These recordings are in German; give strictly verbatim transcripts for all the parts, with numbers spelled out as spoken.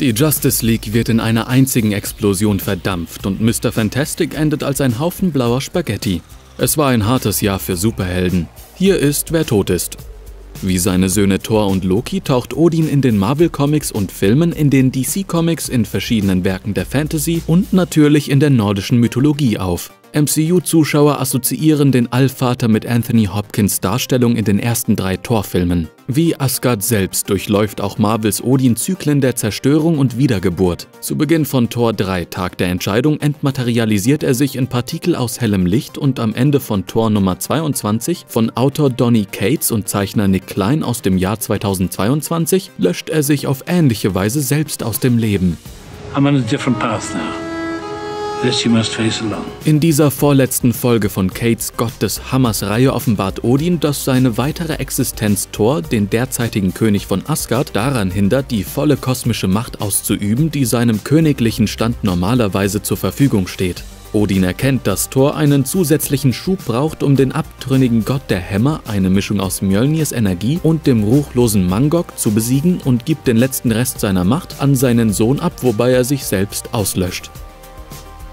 Die Justice League wird in einer einzigen Explosion verdampft und Mister Fantastic endet als ein Haufen blauer Spaghetti. Es war ein hartes Jahr für Superhelden. Hier ist, wer tot ist. Wie seine Söhne Thor und Loki taucht Odin in den Marvel-Comics und Filmen, in den D C-Comics, in verschiedenen Werken der Fantasy und natürlich in der nordischen Mythologie auf. M C U-Zuschauer assoziieren den Allvater mit Anthony Hopkins Darstellung in den ersten drei Thor-Filmen. Wie Asgard selbst durchläuft auch Marvels Odin Zyklen der Zerstörung und Wiedergeburt. Zu Beginn von Thor drei, Tag der Entscheidung, entmaterialisiert er sich in Partikel aus hellem Licht und am Ende von Thor Nummer zweiundzwanzig von Autor Donny Cates und Zeichner Nick Klein aus dem Jahr zweitausendzweiundzwanzig löscht er sich auf ähnliche Weise selbst aus dem Leben. I'm on a different path now. In dieser vorletzten Folge von Cates Gott des Hammers Reihe offenbart Odin, dass seine weitere Existenz Thor, den derzeitigen König von Asgard, daran hindert, die volle kosmische Macht auszuüben, die seinem königlichen Stand normalerweise zur Verfügung steht. Odin erkennt, dass Thor einen zusätzlichen Schub braucht, um den abtrünnigen Gott der Hämmer, eine Mischung aus Mjölnirs Energie und dem ruchlosen Mangok, zu besiegen und gibt den letzten Rest seiner Macht an seinen Sohn ab, wobei er sich selbst auslöscht.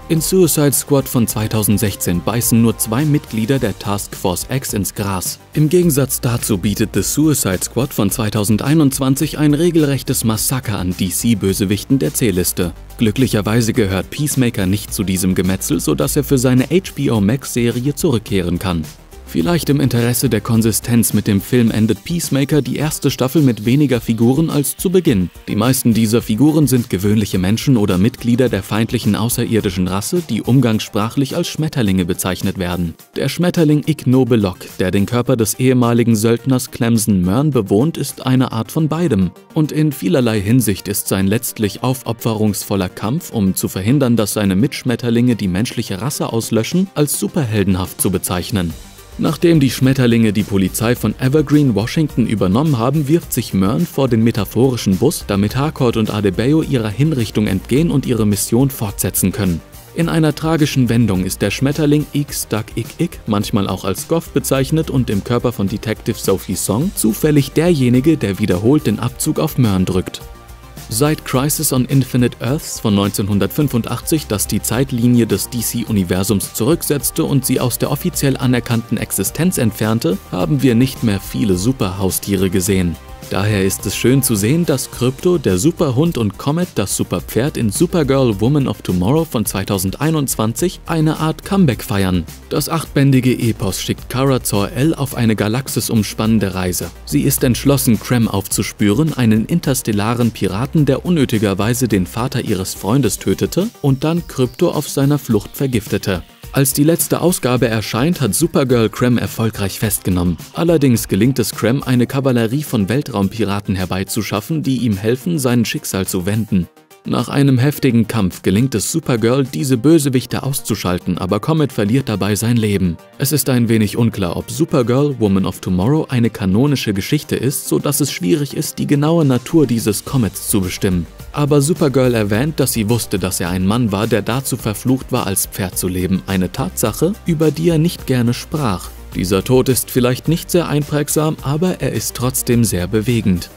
In Suicide Squad von zweitausendsechzehn beißen nur zwei Mitglieder der Task Force X ins Gras. Im Gegensatz dazu bietet The Suicide Squad von zweitausendeinundzwanzig ein regelrechtes Massaker an D C-Bösewichten der C-Liste. Glücklicherweise gehört Peacemaker nicht zu diesem Gemetzel, sodass er für seine H B O Max-Serie zurückkehren kann. Vielleicht im Interesse der Konsistenz mit dem Film endet Peacemaker die erste Staffel mit weniger Figuren als zu Beginn. Die meisten dieser Figuren sind gewöhnliche Menschen oder Mitglieder der feindlichen außerirdischen Rasse, die umgangssprachlich als Schmetterlinge bezeichnet werden. Der Schmetterling Ignoble Lock, der den Körper des ehemaligen Söldners Clemson Mern bewohnt, ist eine Art von beidem. Und in vielerlei Hinsicht ist sein letztlich aufopferungsvoller Kampf, um zu verhindern, dass seine Mitschmetterlinge die menschliche Rasse auslöschen, als superheldenhaft zu bezeichnen. Nachdem die Schmetterlinge die Polizei von Evergreen, Washington übernommen haben, wirft sich Mern vor den metaphorischen Bus, damit Harcourt und Adebayo ihrer Hinrichtung entgehen und ihre Mission fortsetzen können. In einer tragischen Wendung ist der Schmetterling X-Duck-Ick-Ick, manchmal auch als Goff bezeichnet und im Körper von Detective Sophie Song, zufällig derjenige, der wiederholt den Abzug auf Mern drückt. Seit Crisis on Infinite Earths von neunzehnhundertfünfundachtzig, das die Zeitlinie des D C-Universums zurücksetzte und sie aus der offiziell anerkannten Existenz entfernte, haben wir nicht mehr viele Superhaustiere gesehen. Daher ist es schön zu sehen, dass Krypto, der Superhund, und Comet, das Superpferd, in Supergirl Woman of Tomorrow von zweitausendeinundzwanzig eine Art Comeback feiern. Das achtbändige Epos schickt Kara Zor-El auf eine galaxisumspannende Reise. Sie ist entschlossen, Cram aufzuspüren, einen interstellaren Piraten, der unnötigerweise den Vater ihres Freundes tötete und dann Krypto auf seiner Flucht vergiftete. Als die letzte Ausgabe erscheint, hat Supergirl Cram erfolgreich festgenommen. Allerdings gelingt es Cram, eine Kavallerie von Weltraumpiraten herbeizuschaffen, die ihm helfen, sein Schicksal zu wenden. Nach einem heftigen Kampf gelingt es Supergirl, diese Bösewichte auszuschalten, aber Comet verliert dabei sein Leben. Es ist ein wenig unklar, ob Supergirl Woman of Tomorrow eine kanonische Geschichte ist, sodass es schwierig ist, die genaue Natur dieses Comets zu bestimmen. Aber Supergirl erwähnt, dass sie wusste, dass er ein Mann war, der dazu verflucht war, als Pferd zu leben, eine Tatsache, über die er nicht gerne sprach. Dieser Tod ist vielleicht nicht sehr einprägsam, aber er ist trotzdem sehr bewegend.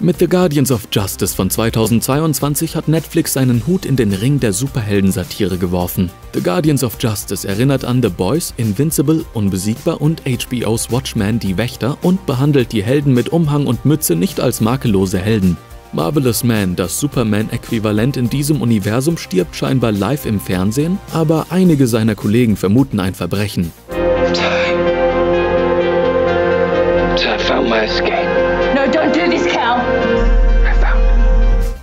Mit The Guardians of Justice von zweitausendzweiundzwanzig hat Netflix seinen Hut in den Ring der Superhelden-Satire geworfen. The Guardians of Justice erinnert an The Boys, Invincible, Unbesiegbar und H B Os Watchmen, Die Wächter, und behandelt die Helden mit Umhang und Mütze nicht als makellose Helden. Marvelous Man, das Superman-Äquivalent in diesem Universum, stirbt scheinbar live im Fernsehen, aber einige seiner Kollegen vermuten ein Verbrechen.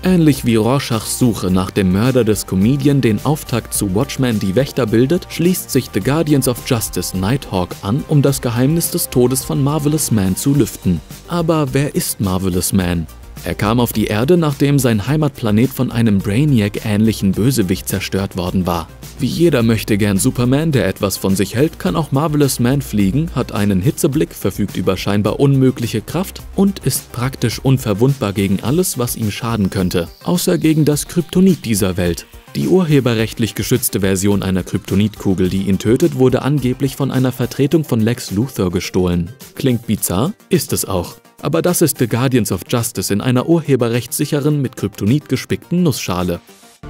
Ähnlich wie Rorschachs Suche nach dem Mörder des Comedian den Auftakt zu Watchmen, Die Wächter bildet, schließt sich The Guardians of Justice Nighthawk an, um das Geheimnis des Todes von Marvelous Man zu lüften. Aber wer ist Marvelous Man? Er kam auf die Erde, nachdem sein Heimatplanet von einem Brainiac-ähnlichen Bösewicht zerstört worden war. Wie jeder möchte gern Superman, der etwas von sich hält, kann auch Marvelous Man fliegen, hat einen Hitzeblick, verfügt über scheinbar unmögliche Kraft und ist praktisch unverwundbar gegen alles, was ihm schaden könnte, außer gegen das Kryptonit dieser Welt. Die urheberrechtlich geschützte Version einer Kryptonitkugel, die ihn tötet, wurde angeblich von einer Vertretung von Lex Luthor gestohlen. Klingt bizarr? Ist es auch. Aber das ist The Guardians of Justice in einer urheberrechtssicheren, mit Kryptonit gespickten Nussschale.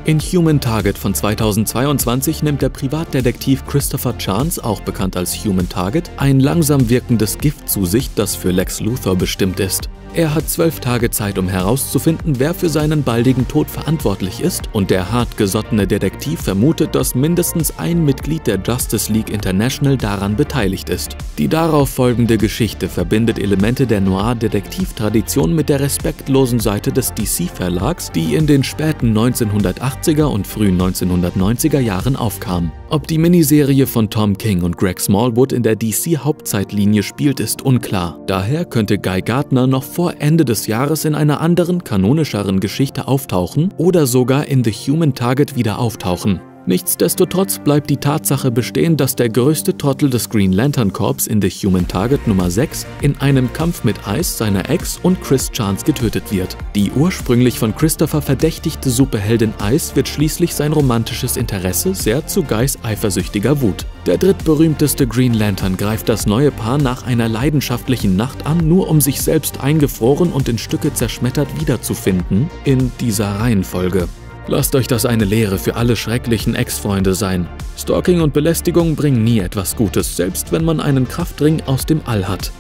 In Human Target von zweitausendzweiundzwanzig nimmt der Privatdetektiv Christopher Chance, auch bekannt als Human Target, ein langsam wirkendes Gift zu sich, das für Lex Luthor bestimmt ist. Er hat zwölf Tage Zeit, um herauszufinden, wer für seinen baldigen Tod verantwortlich ist, und der hartgesottene Detektiv vermutet, dass mindestens ein Mitglied der Justice League International daran beteiligt ist. Die darauf folgende Geschichte verbindet Elemente der Noir-Detektivtradition mit der respektlosen Seite des D C-Verlags, die in den späten neunzehnhundertachtziger und frühen neunzehnhundertneunziger Jahren aufkam. Ob die Miniserie von Tom King und Greg Smallwood in der D C-Hauptzeitlinie spielt, ist unklar. Daher könnte Guy Gardner noch vor Ende des Jahres in einer anderen, kanonischeren Geschichte auftauchen oder sogar in The Human Target wieder auftauchen. Nichtsdestotrotz bleibt die Tatsache bestehen, dass der größte Trottel des Green Lantern Corps in The Human Target Nummer sechs in einem Kampf mit Ice, seiner Ex und Chris Chance getötet wird. Die ursprünglich von Christopher verdächtigte Superheldin Ice wird schließlich sein romantisches Interesse sehr zu Guys eifersüchtiger Wut. Der drittberühmteste Green Lantern greift das neue Paar nach einer leidenschaftlichen Nacht an, nur um sich selbst eingefroren und in Stücke zerschmettert wiederzufinden, in dieser Reihenfolge. Lasst euch das eine Lehre für alle schrecklichen Ex-Freunde sein. Stalking und Belästigung bringen nie etwas Gutes, selbst wenn man einen Kraftring aus dem All hat.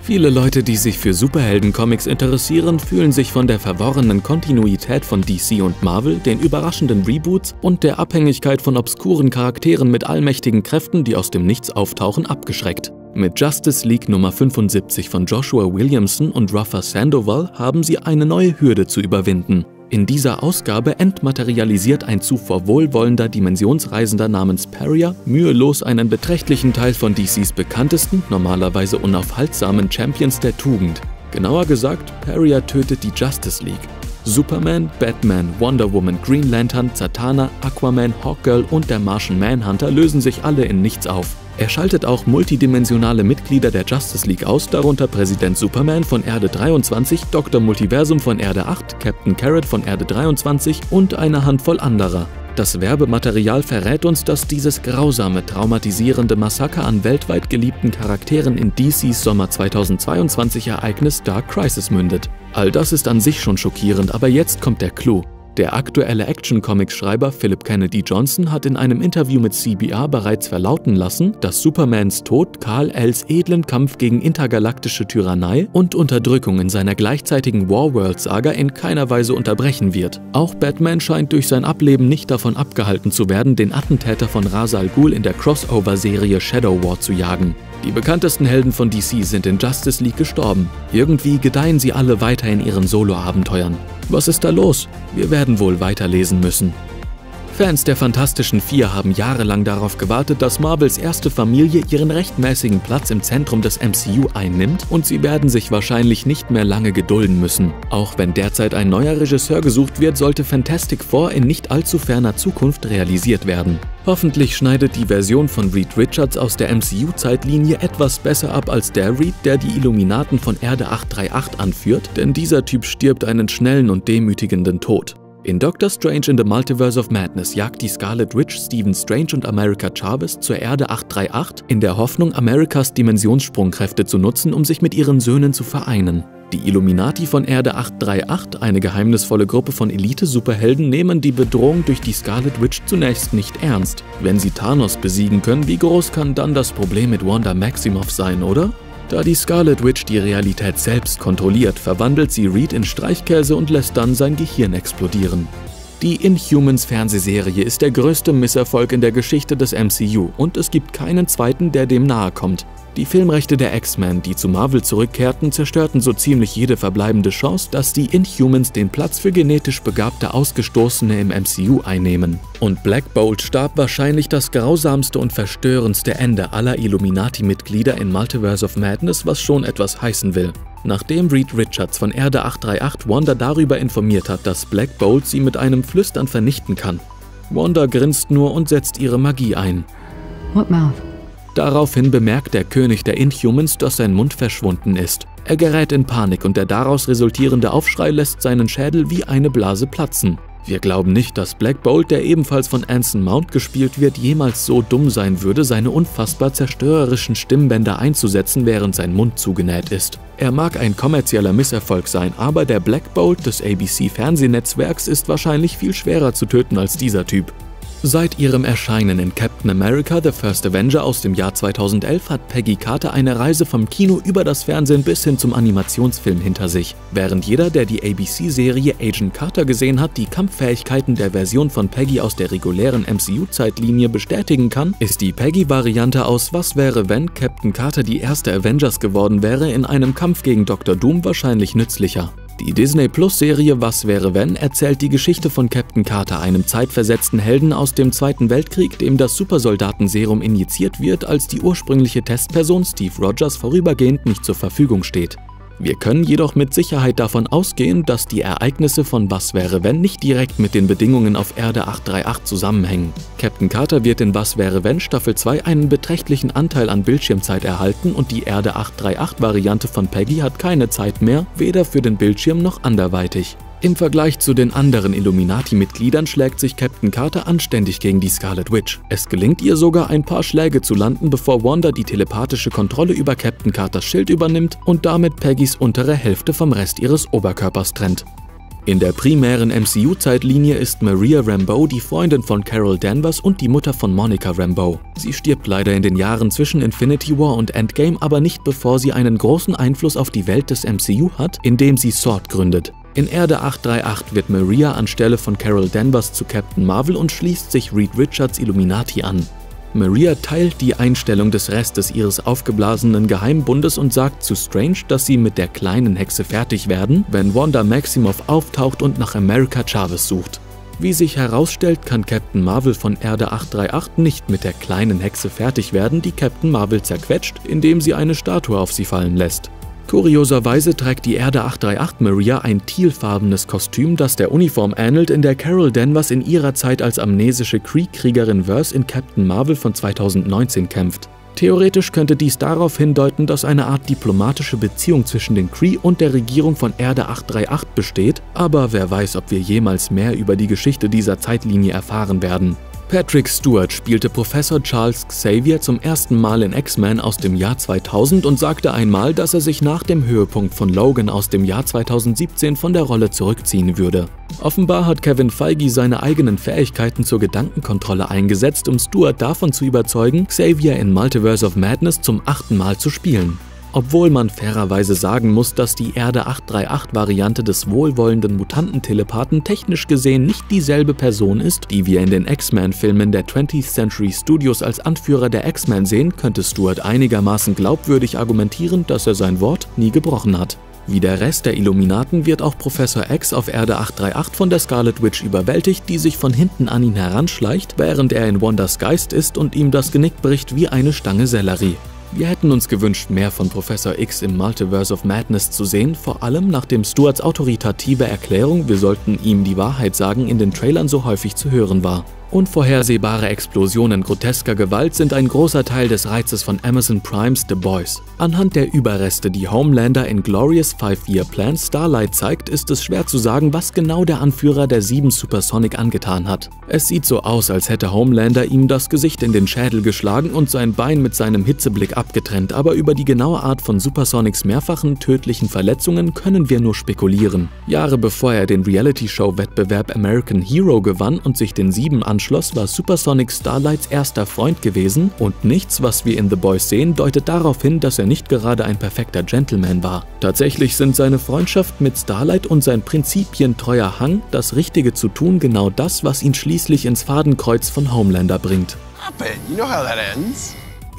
Viele Leute, die sich für Superhelden-Comics interessieren, fühlen sich von der verworrenen Kontinuität von D C und Marvel, den überraschenden Reboots und der Abhängigkeit von obskuren Charakteren mit allmächtigen Kräften, die aus dem Nichts auftauchen, abgeschreckt. Mit Justice League Nummer fünfundsiebzig von Joshua Williamson und Rafa Sandoval haben sie eine neue Hürde zu überwinden. In dieser Ausgabe entmaterialisiert ein zuvor wohlwollender Dimensionsreisender namens Pariah mühelos einen beträchtlichen Teil von D Cs bekanntesten, normalerweise unaufhaltsamen Champions der Tugend. Genauer gesagt, Pariah tötet die Justice League. Superman, Batman, Wonder Woman, Green Lantern, Zatanna, Aquaman, Hawkgirl und der Martian Manhunter lösen sich alle in nichts auf. Er schaltet auch multidimensionale Mitglieder der Justice League aus, darunter Präsident Superman von Erde dreiundzwanzig, Doktor Multiversum von Erde acht, Captain Carrot von Erde dreiundzwanzig und eine Handvoll anderer. Das Werbematerial verrät uns, dass dieses grausame, traumatisierende Massaker an weltweit geliebten Charakteren in D Cs Sommer zweitausendzweiundzwanzig Ereignis Dark Crisis mündet. All das ist an sich schon schockierend, aber jetzt kommt der Clou. Der aktuelle Action-Comics-Schreiber Philip Kennedy Johnson hat in einem Interview mit C B R bereits verlauten lassen, dass Supermans Tod Kal Els edlen Kampf gegen intergalaktische Tyrannei und Unterdrückung in seiner gleichzeitigen Warworld-Saga in keiner Weise unterbrechen wird. Auch Batman scheint durch sein Ableben nicht davon abgehalten zu werden, den Attentäter von Ra's al Ghul in der Crossover-Serie Shadow War zu jagen. Die bekanntesten Helden von D C sind in Justice League gestorben. Irgendwie gedeihen sie alle weiter in ihren Solo-Abenteuern. Was ist da los? Wir werden wohl weiterlesen müssen. Fans der Fantastischen Vier haben jahrelang darauf gewartet, dass Marvels erste Familie ihren rechtmäßigen Platz im Zentrum des M C U einnimmt, und sie werden sich wahrscheinlich nicht mehr lange gedulden müssen. Auch wenn derzeit ein neuer Regisseur gesucht wird, sollte Fantastic Four in nicht allzu ferner Zukunft realisiert werden. Hoffentlich schneidet die Version von Reed Richards aus der M C U-Zeitlinie etwas besser ab als der Reed, der die Illuminaten von Erde achthundertachtunddreißig anführt, denn dieser Typ stirbt einen schnellen und demütigenden Tod. In Doctor Strange in the Multiverse of Madness jagt die Scarlet Witch Stephen Strange und America Chavez zur Erde achthundertachtunddreißig in der Hoffnung, Americas Dimensionssprungkräfte zu nutzen, um sich mit ihren Söhnen zu vereinen. Die Illuminati von Erde achthundertachtunddreißig, eine geheimnisvolle Gruppe von Elite-Superhelden, nehmen die Bedrohung durch die Scarlet Witch zunächst nicht ernst. Wenn sie Thanos besiegen können, wie groß kann dann das Problem mit Wanda Maximoff sein, oder? Da die Scarlet Witch die Realität selbst kontrolliert, verwandelt sie Reed in Streichkäse und lässt dann sein Gehirn explodieren. Die Inhumans-Fernsehserie ist der größte Misserfolg in der Geschichte des M C U, und es gibt keinen zweiten, der dem nahe kommt. Die Filmrechte der X-Men, die zu Marvel zurückkehrten, zerstörten so ziemlich jede verbleibende Chance, dass die Inhumans den Platz für genetisch begabte Ausgestoßene im M C U einnehmen. Und Black Bolt starb wahrscheinlich das grausamste und verstörendste Ende aller Illuminati-Mitglieder in Multiverse of Madness, was schon etwas heißen will. Nachdem Reed Richards von Erde achthundertachtunddreißig Wanda darüber informiert hat, dass Black Bolt sie mit einem Flüstern vernichten kann. Wanda grinst nur und setzt ihre Magie ein. What mouth? Daraufhin bemerkt der König der Inhumans, dass sein Mund verschwunden ist. Er gerät in Panik, und der daraus resultierende Aufschrei lässt seinen Schädel wie eine Blase platzen. Wir glauben nicht, dass Black Bolt, der ebenfalls von Anson Mount gespielt wird, jemals so dumm sein würde, seine unfassbar zerstörerischen Stimmbänder einzusetzen, während sein Mund zugenäht ist. Er mag ein kommerzieller Misserfolg sein, aber der Black Bolt des A B C-Fernsehnetzwerks ist wahrscheinlich viel schwerer zu töten als dieser Typ. Seit ihrem Erscheinen in Captain America: The First Avenger aus dem Jahr zweitausendelf hat Peggy Carter eine Reise vom Kino über das Fernsehen bis hin zum Animationsfilm hinter sich. Während jeder, der die A B C-Serie Agent Carter gesehen hat, die Kampffähigkeiten der Version von Peggy aus der regulären M C U-Zeitlinie bestätigen kann, ist die Peggy-Variante aus Was wäre, wenn Captain Carter die erste Avengers geworden wäre, in einem Kampf gegen Doktor Doom wahrscheinlich nützlicher. Die Disney-Plus-Serie Was wäre wenn erzählt die Geschichte von Captain Carter, einem zeitversetzten Helden aus dem Zweiten Weltkrieg, dem das Supersoldatenserum injiziert wird, als die ursprüngliche Testperson Steve Rogers vorübergehend nicht zur Verfügung steht. Wir können jedoch mit Sicherheit davon ausgehen, dass die Ereignisse von Was wäre wenn nicht direkt mit den Bedingungen auf Erde achthundertachtunddreißig zusammenhängen. Captain Carter wird in Was wäre wenn Staffel zwei einen beträchtlichen Anteil an Bildschirmzeit erhalten und die Erde achthundertachtunddreißig-Variante von Peggy hat keine Zeit mehr, weder für den Bildschirm noch anderweitig. Im Vergleich zu den anderen Illuminati-Mitgliedern schlägt sich Captain Carter anständig gegen die Scarlet Witch. Es gelingt ihr sogar, ein paar Schläge zu landen, bevor Wanda die telepathische Kontrolle über Captain Carters Schild übernimmt und damit Peggys untere Hälfte vom Rest ihres Oberkörpers trennt. In der primären M C U-Zeitlinie ist Maria Rambeau die Freundin von Carol Danvers und die Mutter von Monica Rambeau. Sie stirbt leider in den Jahren zwischen Infinity War und Endgame, aber nicht bevor sie einen großen Einfluss auf die Welt des M C U hat, indem sie S W O R D gründet. In Erde achthundertachtunddreißig wird Maria anstelle von Carol Danvers zu Captain Marvel und schließt sich Reed Richards Illuminati an. Maria teilt die Einstellung des Restes ihres aufgeblasenen Geheimbundes und sagt zu Strange, dass sie mit der kleinen Hexe fertig werden, wenn Wanda Maximoff auftaucht und nach America Chavez sucht. Wie sich herausstellt, kann Captain Marvel von Erde achthundertachtunddreißig nicht mit der kleinen Hexe fertig werden, die Captain Marvel zerquetscht, indem sie eine Statue auf sie fallen lässt. Kurioserweise trägt die Erde achthundertachtunddreißig Maria ein tealfarbenes Kostüm, das der Uniform ähnelt, in der Carol Danvers in ihrer Zeit als amnesische Kriegskriegerin Verse in Captain Marvel von zweitausendneunzehn kämpft. Theoretisch könnte dies darauf hindeuten, dass eine Art diplomatische Beziehung zwischen den Kree und der Regierung von Erde achthundertachtunddreißig besteht, aber wer weiß, ob wir jemals mehr über die Geschichte dieser Zeitlinie erfahren werden. Patrick Stewart spielte Professor Charles Xavier zum ersten Mal in X-Men aus dem Jahr zweitausend und sagte einmal, dass er sich nach dem Höhepunkt von Logan aus dem Jahr zweitausendsiebzehn von der Rolle zurückziehen würde. Offenbar hat Kevin Feige seine eigenen Fähigkeiten zur Gedankenkontrolle eingesetzt, um Stewart davon zu überzeugen, Xavier in Multiverse of Madness zum achten Mal zu spielen. Obwohl man fairerweise sagen muss, dass die Erde achthundertachtunddreißig-Variante des wohlwollenden Mutantentelepathen technisch gesehen nicht dieselbe Person ist, die wir in den X-Men-Filmen der twentieth Century Studios als Anführer der X-Men sehen, könnte Stewart einigermaßen glaubwürdig argumentieren, dass er sein Wort nie gebrochen hat. Wie der Rest der Illuminaten wird auch Professor X auf Erde achthundertachtunddreißig von der Scarlet Witch überwältigt, die sich von hinten an ihn heranschleicht, während er in Wandas Geist ist und ihm das Genick bricht wie eine Stange Sellerie. Wir hätten uns gewünscht, mehr von Professor X im Multiverse of Madness zu sehen, vor allem nachdem Stewarts autoritative Erklärung, wir sollten ihm die Wahrheit sagen, in den Trailern so häufig zu hören war. Unvorhersehbare Explosionen grotesker Gewalt sind ein großer Teil des Reizes von Amazon Primes The Boys. Anhand der Überreste, die Homelander in Glorious Five-Year Plan Starlight zeigt, ist es schwer zu sagen, was genau der Anführer der Sieben Supersonic angetan hat. Es sieht so aus, als hätte Homelander ihm das Gesicht in den Schädel geschlagen und sein Bein mit seinem Hitzeblick abgetrennt, aber über die genaue Art von Supersonics mehrfachen tödlichen Verletzungen können wir nur spekulieren. Jahre bevor er den Reality-Show-Wettbewerb American Hero gewann und sich den Sieben an Schloss war Supersonic Starlights erster Freund gewesen und nichts, was wir in The Boys sehen, deutet darauf hin, dass er nicht gerade ein perfekter Gentleman war. Tatsächlich sind seine Freundschaft mit Starlight und sein prinzipientreuer Hang, das Richtige zu tun, genau das, was ihn schließlich ins Fadenkreuz von Homelander bringt.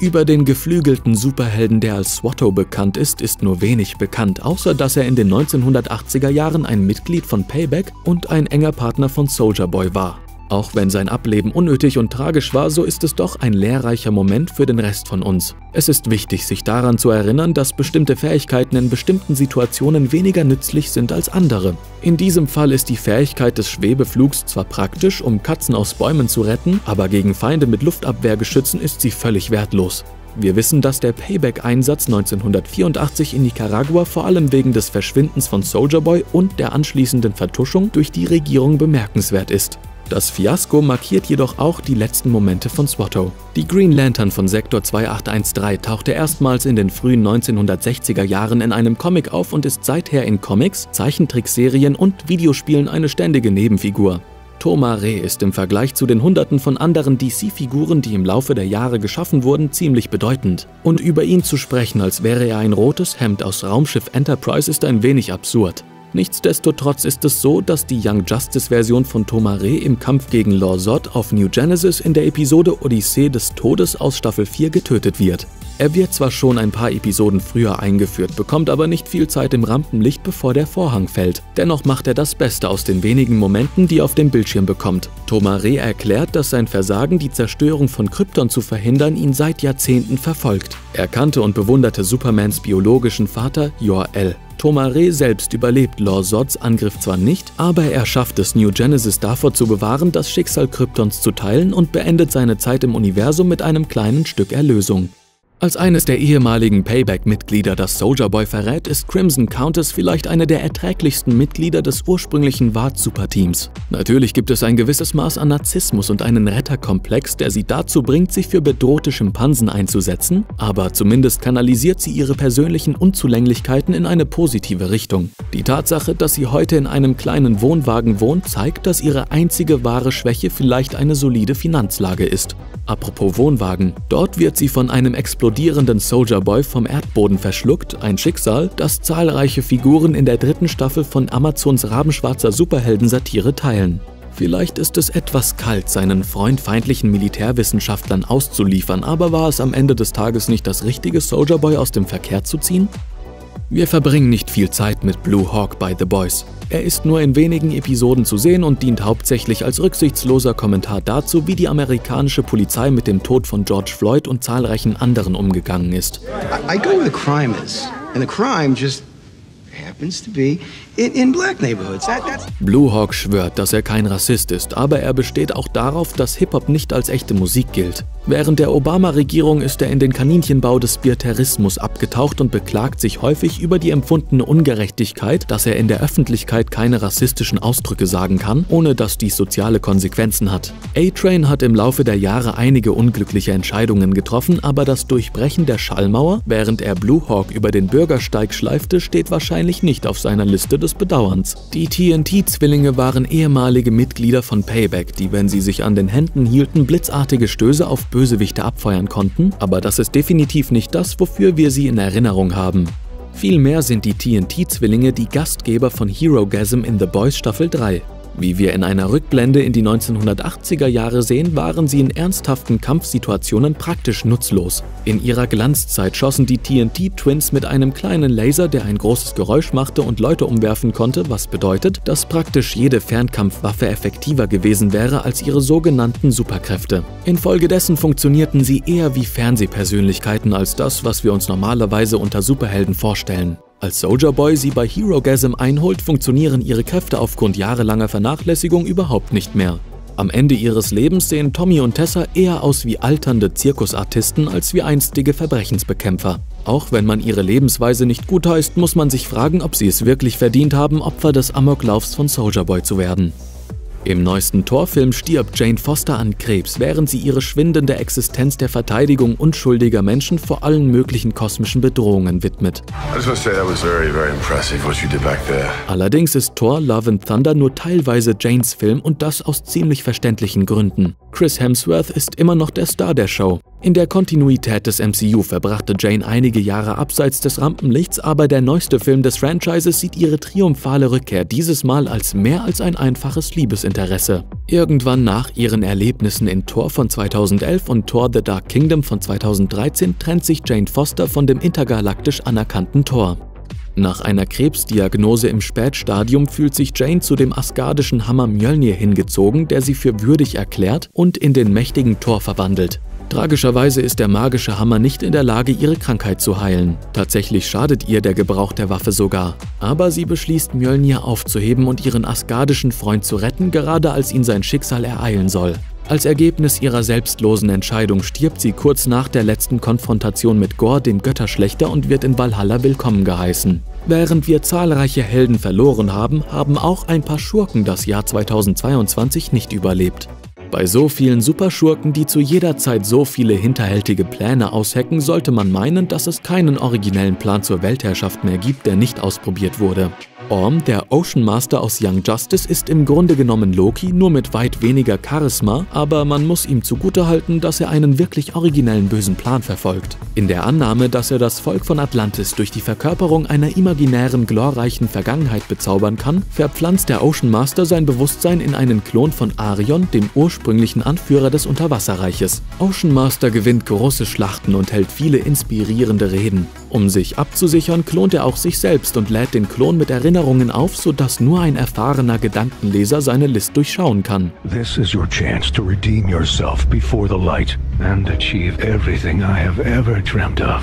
Über den geflügelten Superhelden, der als Swatto bekannt ist, ist nur wenig bekannt, außer dass er in den neunzehnhundertachtziger Jahren ein Mitglied von Payback und ein enger Partner von Soulja Boy war. Auch wenn sein Ableben unnötig und tragisch war, so ist es doch ein lehrreicher Moment für den Rest von uns. Es ist wichtig, sich daran zu erinnern, dass bestimmte Fähigkeiten in bestimmten Situationen weniger nützlich sind als andere. In diesem Fall ist die Fähigkeit des Schwebeflugs zwar praktisch, um Katzen aus Bäumen zu retten, aber gegen Feinde mit Luftabwehr geschützen ist sie völlig wertlos. Wir wissen, dass der Payback-Einsatz neunzehnhundertvierundachtzig in Nicaragua vor allem wegen des Verschwindens von Soulja Boy und der anschließenden Vertuschung durch die Regierung bemerkenswert ist. Das Fiasko markiert jedoch auch die letzten Momente von SWATO. Die Green Lantern von Sektor achtundzwanzig dreizehn tauchte erstmals in den frühen neunzehnhundertsechziger Jahren in einem Comic auf und ist seither in Comics, Zeichentrickserien und Videospielen eine ständige Nebenfigur. Thoma Re ist im Vergleich zu den Hunderten von anderen D C-Figuren, die im Laufe der Jahre geschaffen wurden, ziemlich bedeutend. Und über ihn zu sprechen, als wäre er ein rotes Hemd aus Raumschiff Enterprise, ist ein wenig absurd. Nichtsdestotrotz ist es so, dass die Young Justice-Version von Thoma Re im Kampf gegen Lor Zod auf New Genesis in der Episode Odyssee des Todes aus Staffel vier getötet wird. Er wird zwar schon ein paar Episoden früher eingeführt, bekommt aber nicht viel Zeit im Rampenlicht, bevor der Vorhang fällt. Dennoch macht er das Beste aus den wenigen Momenten, die er auf dem Bildschirm bekommt. Thoma Re erklärt, dass sein Versagen, die Zerstörung von Krypton zu verhindern, ihn seit Jahrzehnten verfolgt. Er kannte und bewunderte Supermans biologischen Vater Jor-El. Thoma Re selbst überlebt Lor Zods Angriff zwar nicht, aber er schafft es, New Genesis davor zu bewahren, das Schicksal Kryptons zu teilen, und beendet seine Zeit im Universum mit einem kleinen Stück Erlösung. Als eines der ehemaligen Payback-Mitglieder, das Soulja Boy verrät, ist Crimson Countess vielleicht eine der erträglichsten Mitglieder des ursprünglichen Ward-Superteams. Natürlich gibt es ein gewisses Maß an Narzissmus und einen Retterkomplex, der sie dazu bringt, sich für bedrohte Schimpansen einzusetzen, aber zumindest kanalisiert sie ihre persönlichen Unzulänglichkeiten in eine positive Richtung. Die Tatsache, dass sie heute in einem kleinen Wohnwagen wohnt, zeigt, dass ihre einzige wahre Schwäche vielleicht eine solide Finanzlage ist. Apropos Wohnwagen, dort wird sie von einem explodierenden Soulja Boy vom Erdboden verschluckt, ein Schicksal, das zahlreiche Figuren in der dritten Staffel von Amazons rabenschwarzer Superheldensatire teilen. Vielleicht ist es etwas kalt, seinen freundfeindlichen Militärwissenschaftlern auszuliefern, aber war es am Ende des Tages nicht das richtige, Soulja Boy aus dem Verkehr zu ziehen? Wir verbringen nicht viel Zeit mit Blue Hawk bei The Boys. Er ist nur in wenigen Episoden zu sehen und dient hauptsächlich als rücksichtsloser Kommentar dazu, wie die amerikanische Polizei mit dem Tod von George Floyd und zahlreichen anderen umgegangen ist. I go where the crime is, and the crime just happens to be in black neighborhoods. Blue Hawk schwört, dass er kein Rassist ist, aber er besteht auch darauf, dass Hip-Hop nicht als echte Musik gilt. Während der Obama-Regierung ist er in den Kaninchenbau des Spiritarismus abgetaucht und beklagt sich häufig über die empfundene Ungerechtigkeit, dass er in der Öffentlichkeit keine rassistischen Ausdrücke sagen kann, ohne dass dies soziale Konsequenzen hat. A-Train hat im Laufe der Jahre einige unglückliche Entscheidungen getroffen, aber das Durchbrechen der Schallmauer, während er Blue Hawk über den Bürgersteig schleifte, steht wahrscheinlich nicht auf seiner Liste des Bedauerns. Die T N T-Zwillinge waren ehemalige Mitglieder von Payback, die, wenn sie sich an den Händen hielten, blitzartige Stöße auf Bösewichte abfeuern konnten, aber das ist definitiv nicht das, wofür wir sie in Erinnerung haben. Vielmehr sind die T N T-Zwillinge die Gastgeber von Herogasm in The Boys Staffel drei. Wie wir in einer Rückblende in die neunzehnhundertachtziger Jahre sehen, waren sie in ernsthaften Kampfsituationen praktisch nutzlos. In ihrer Glanzzeit schossen die T N T-Twins mit einem kleinen Laser, der ein großes Geräusch machte und Leute umwerfen konnte, was bedeutet, dass praktisch jede Fernkampfwaffe effektiver gewesen wäre als ihre sogenannten Superkräfte. Infolgedessen funktionierten sie eher wie Fernsehpersönlichkeiten als das, was wir uns normalerweise unter Superhelden vorstellen. Als Soulja Boy sie bei Herogasm einholt, funktionieren ihre Kräfte aufgrund jahrelanger Vernachlässigung überhaupt nicht mehr. Am Ende ihres Lebens sehen Tommy und Tessa eher aus wie alternde Zirkusartisten als wie einstige Verbrechensbekämpfer. Auch wenn man ihre Lebensweise nicht gutheißt, muss man sich fragen, ob sie es wirklich verdient haben, Opfer des Amoklaufs von Soulja Boy zu werden. Im neuesten Thor-Film stirbt Jane Foster an Krebs, während sie ihre schwindende Existenz der Verteidigung unschuldiger Menschen vor allen möglichen kosmischen Bedrohungen widmet. Allerdings ist Thor Love and Thunder nur teilweise Janes Film, und das aus ziemlich verständlichen Gründen. Chris Hemsworth ist immer noch der Star der Show. In der Kontinuität des M C U verbrachte Jane einige Jahre abseits des Rampenlichts, aber der neueste Film des Franchises sieht ihre triumphale Rückkehr dieses Mal als mehr als ein einfaches Liebesinteresse. Irgendwann nach ihren Erlebnissen in Thor von zweitausendelf und Thor The Dark Kingdom von zweitausenddreizehn trennt sich Jane Foster von dem intergalaktisch anerkannten Thor. Nach einer Krebsdiagnose im Spätstadium fühlt sich Jane zu dem asgardischen Hammer Mjölnir hingezogen, der sie für würdig erklärt und in den mächtigen Thor verwandelt. Tragischerweise ist der magische Hammer nicht in der Lage, ihre Krankheit zu heilen. Tatsächlich schadet ihr der Gebrauch der Waffe sogar. Aber sie beschließt, Mjölnir aufzuheben und ihren asgardischen Freund zu retten, gerade als ihn sein Schicksal ereilen soll. Als Ergebnis ihrer selbstlosen Entscheidung stirbt sie kurz nach der letzten Konfrontation mit Gor, dem Götterschlächter, und wird in Valhalla willkommen geheißen. Während wir zahlreiche Helden verloren haben, haben auch ein paar Schurken das Jahr zweitausendzweiundzwanzig nicht überlebt. Bei so vielen Superschurken, die zu jeder Zeit so viele hinterhältige Pläne aushecken, sollte man meinen, dass es keinen originellen Plan zur Weltherrschaft mehr gibt, der nicht ausprobiert wurde. Orm, der Ocean Master aus Young Justice, ist im Grunde genommen Loki, nur mit weit weniger Charisma, aber man muss ihm zugutehalten, dass er einen wirklich originellen bösen Plan verfolgt. In der Annahme, dass er das Volk von Atlantis durch die Verkörperung einer imaginären, glorreichen Vergangenheit bezaubern kann, verpflanzt der Ocean Master sein Bewusstsein in einen Klon von Arion, dem ursprünglichen Anführer des Unterwasserreiches. Ocean Master gewinnt große Schlachten und hält viele inspirierende Reden. Um sich abzusichern, klont er auch sich selbst und lädt den Klon mit Erinnerungen auf, sodass nur ein erfahrener Gedankenleser seine List durchschauen kann. This is your chance to redeem yourself before the light and achieve everything I have ever dreamt of.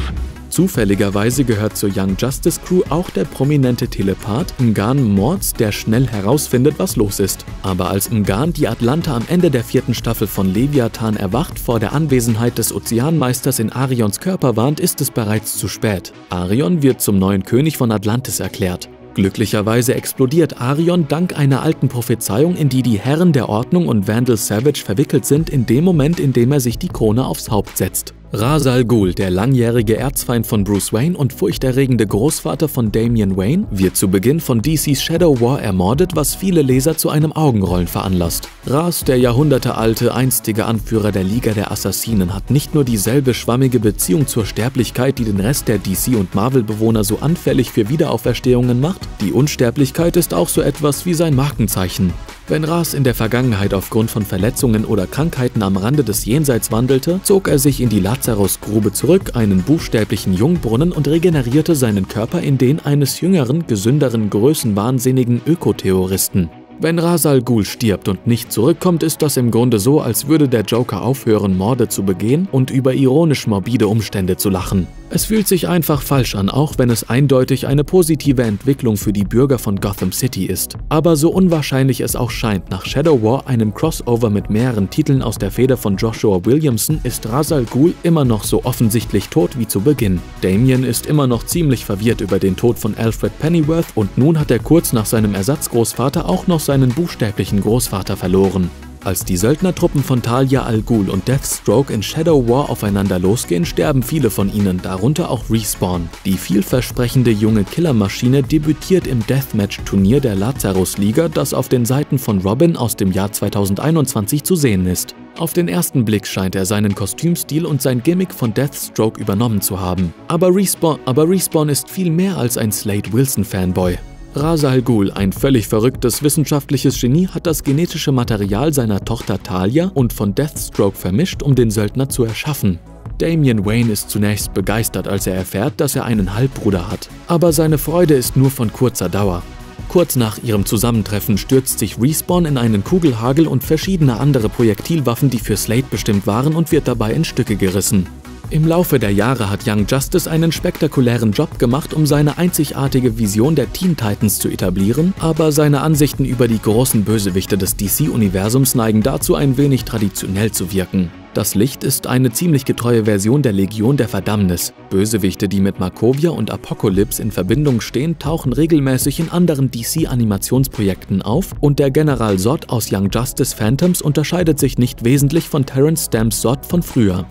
Zufälligerweise gehört zur Young Justice Crew auch der prominente Telepath M'Gan Mords, der schnell herausfindet, was los ist. Aber als M'Gan, die Atlanta, am Ende der vierten Staffel von Leviathan erwacht, vor der Anwesenheit des Ozeanmeisters in Arions Körper warnt, ist es bereits zu spät. Arion wird zum neuen König von Atlantis erklärt. Glücklicherweise explodiert Arion dank einer alten Prophezeiung, in die die Herren der Ordnung und Vandal Savage verwickelt sind, in dem Moment, in dem er sich die Krone aufs Haupt setzt. Ra's al Ghul, der langjährige Erzfeind von Bruce Wayne und furchterregende Großvater von Damian Wayne, wird zu Beginn von D Cs Shadow War ermordet, was viele Leser zu einem Augenrollen veranlasst. Ra's, der jahrhundertealte, einstige Anführer der Liga der Assassinen, hat nicht nur dieselbe schwammige Beziehung zur Sterblichkeit, die den Rest der D C- und Marvel-Bewohner so anfällig für Wiederauferstehungen macht, die Unsterblichkeit ist auch so etwas wie sein Markenzeichen. Wenn Ra's in der Vergangenheit aufgrund von Verletzungen oder Krankheiten am Rande des Jenseits wandelte, zog er sich in die Lazarusgrube zurück, einen buchstäblichen Jungbrunnen, und regenerierte seinen Körper in den eines jüngeren, gesünderen, größenwahnsinnigen Ökoterroristen. Wenn Ra's al Ghul stirbt und nicht zurückkommt, ist das im Grunde so, als würde der Joker aufhören, Morde zu begehen und über ironisch morbide Umstände zu lachen. Es fühlt sich einfach falsch an, auch wenn es eindeutig eine positive Entwicklung für die Bürger von Gotham City ist. Aber so unwahrscheinlich es auch scheint, nach Shadow War, einem Crossover mit mehreren Titeln aus der Feder von Joshua Williamson, ist Ra's al Ghul immer noch so offensichtlich tot wie zu Beginn. Damian ist immer noch ziemlich verwirrt über den Tod von Alfred Pennyworth, und nun hat er kurz nach seinem Ersatzgroßvater auch noch seinen buchstäblichen Großvater verloren. Als die Söldnertruppen von Talia al Ghul und Deathstroke in Shadow War aufeinander losgehen, sterben viele von ihnen, darunter auch Respawn. Die vielversprechende junge Killermaschine debütiert im Deathmatch-Turnier der Lazarus-Liga, das auf den Seiten von Robin aus dem Jahr zweitausendeinundzwanzig zu sehen ist. Auf den ersten Blick scheint er seinen Kostümstil und sein Gimmick von Deathstroke übernommen zu haben. Aber Respawn, aber Respawn ist viel mehr als ein Slade-Wilson-Fanboy. Ra's al Ghul, ein völlig verrücktes wissenschaftliches Genie, hat das genetische Material seiner Tochter Talia und von Deathstroke vermischt, um den Söldner zu erschaffen. Damian Wayne ist zunächst begeistert, als er erfährt, dass er einen Halbbruder hat. Aber seine Freude ist nur von kurzer Dauer. Kurz nach ihrem Zusammentreffen stürzt sich Respawn in einen Kugelhagel und verschiedene andere Projektilwaffen, die für Slade bestimmt waren, und wird dabei in Stücke gerissen. Im Laufe der Jahre hat Young Justice einen spektakulären Job gemacht, um seine einzigartige Vision der Teen Titans zu etablieren, aber seine Ansichten über die großen Bösewichte des D C-Universums neigen dazu, ein wenig traditionell zu wirken. Das Licht ist eine ziemlich getreue Version der Legion der Verdammnis. Bösewichte, die mit Markovia und Apocalypse in Verbindung stehen, tauchen regelmäßig in anderen D C-Animationsprojekten auf, und der General Zod aus Young Justice Phantoms unterscheidet sich nicht wesentlich von Terrence Stamps Zod von früher.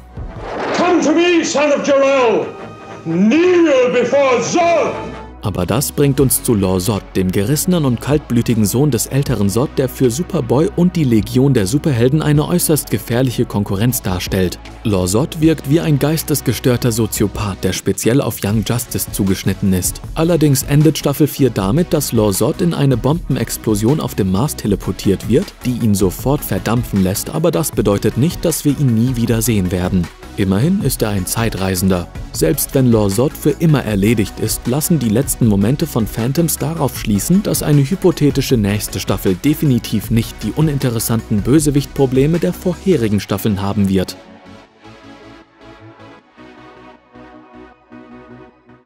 To me, son of Jor-El, kneel before Zod. Aber das bringt uns zu Lor Zod, dem gerissenen und kaltblütigen Sohn des älteren Zod, der für Superboy und die Legion der Superhelden eine äußerst gefährliche Konkurrenz darstellt. Lor Zod wirkt wie ein geistesgestörter Soziopath, der speziell auf Young Justice zugeschnitten ist. Allerdings endet Staffel vier damit, dass Lor Zod in eine Bombenexplosion auf dem Mars teleportiert wird, die ihn sofort verdampfen lässt, aber das bedeutet nicht, dass wir ihn nie wieder sehen werden. Immerhin ist er ein Zeitreisender. Selbst wenn Lor Zod für immer erledigt ist, lassen die letzten Momente von Phantoms darauf schließen, dass eine hypothetische nächste Staffel definitiv nicht die uninteressanten Bösewichtprobleme der vorherigen Staffeln haben wird.